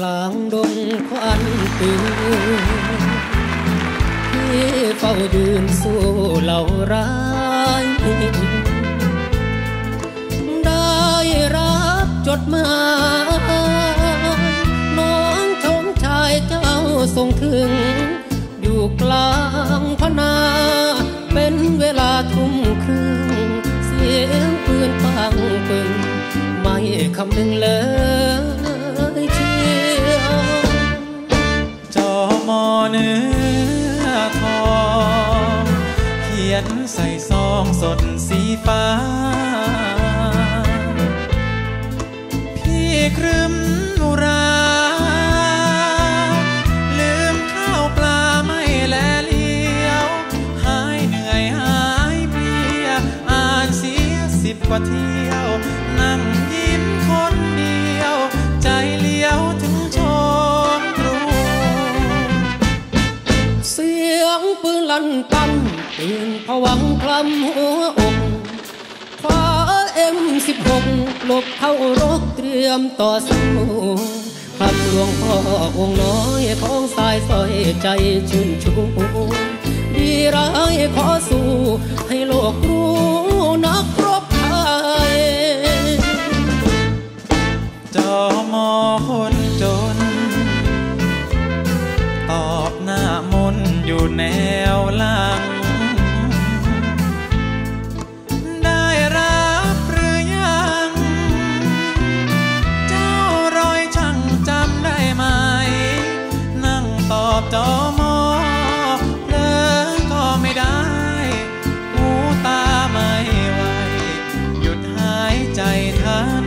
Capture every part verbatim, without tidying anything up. กลางดงควันตึงที่เฝ้ายืนสู้เหล่าร้ายได้รับจดหมายน้องชงชายเจ้าส่งถึงอยู่กลางพนาเป็นเวลาทุ่มครึ่งเสียงปืนปังปึงไม่คำนึงเลยเชียวจอมอเนื้อทองเขียนใส่ซองสดสีฟ้าพี่ครึ้มราลืมข้าวปลาไม่แลเลี้ยวหายเหนื่อยหายเพลียอ่านเสียสิบกว่าเที่ยวนั่งยิ้มคนเดียวใจเลี้ยวถึงชมกรุงเสียงปืนลั่นตั้งตื่นผวังคลำหัวอกคว้าเอ็มสิบหกหลบเข้ารกเตรียมต่อสู้ขับหลวงพ่อองค์น้อยของสายสอยใจชื่นชูดีร้ายขอสู้ให้โลกรู้นักรบไทยจอมอคนจนตอบหน้ามนอยู่แนวหลังได้รับหรือยังเจ้ารอยช่างจำได้ไหมนั่งตอบจอมอเพลิงก็ไม่ได้หูตาไม่ไหวหยุดหายใจทัน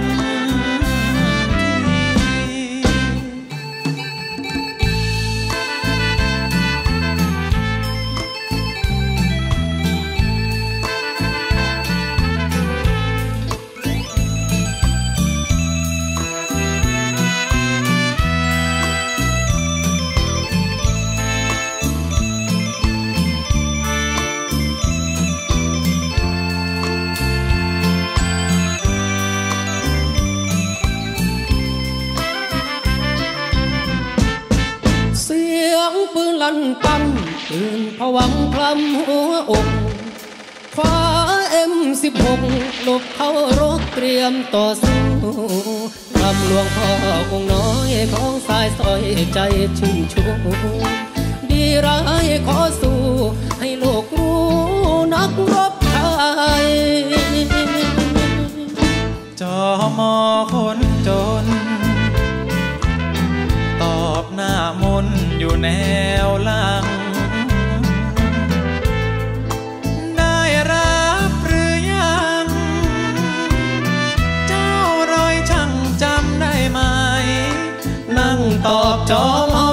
ลั่นปั้นตื่นผวังพลัมหัวอกคว้าเอ็มสิบหกหลบเข้ารกเตรียมต่อสู้รำหลวงพ่อองค์น้อยของสายสอยใจชื่นชูดีร้ายขอสู้ให้โลกรู้นักรบไทยจอมอคนจนตอบหน้ามนอยู่แนวหลังได้รับหรือยังเจ้ารอยช่างจำได้ไหมนั่งตอบจอม